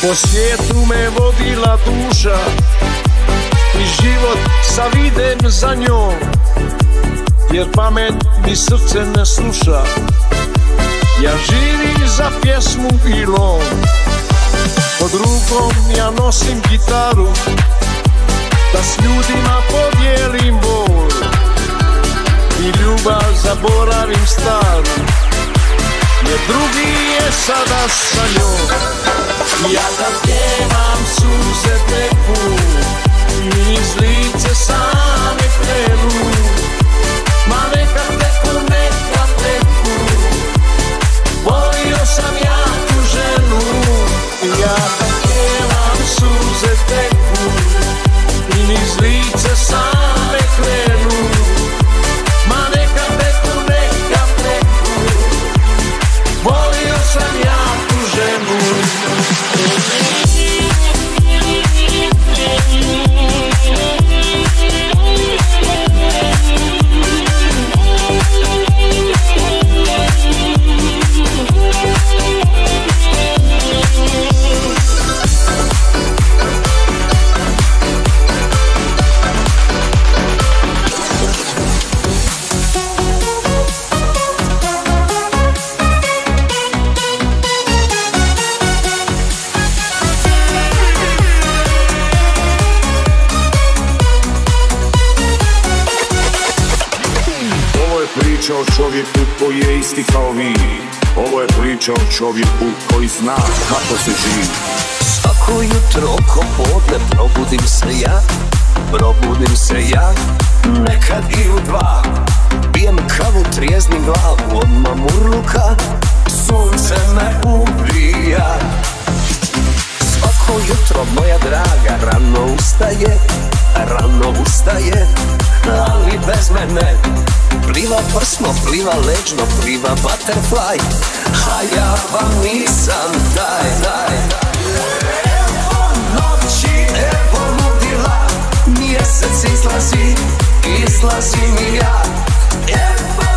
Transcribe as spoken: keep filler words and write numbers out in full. Po svijetu me vodila duša i život zavidem za njom, jer pamet mi srce ne sluša. Ja živim za pjesmu i lom, pod rukom ja nosim gitaru, da s ljudima podijelim bol i ljubav zaboravim staru, jer drugi je sada sa njom. Ja kad pjevam suze teku, mi iz lice sami plenu. Ma neka teku, neka teku, volio sam ja tu ženu. Ja kad pjevam suze teku, mi iz lice sami plenu. Ma neka teku, neka teku, volio sam ja tu ženu. Ovo je priča o čovjeku koji je isti kao vi. Ovo je priča o čovjeku koji zna kako se živi. Svako jutro oko podne probudim se ja, probudim se ja, nekad i u dva. Pijem kavu, trijeznim glavu od mamurluka, sunce me ubija. Svako jutro moja draga rano ustaje, rano ustaje, ali bez mene. Pliva prsno, pliva leđno, pliva butterfly, a ja vam nisam taj, taj, taj. Evo noći, evo ludila, mjesec izlazi, izlazi mi ja. Evo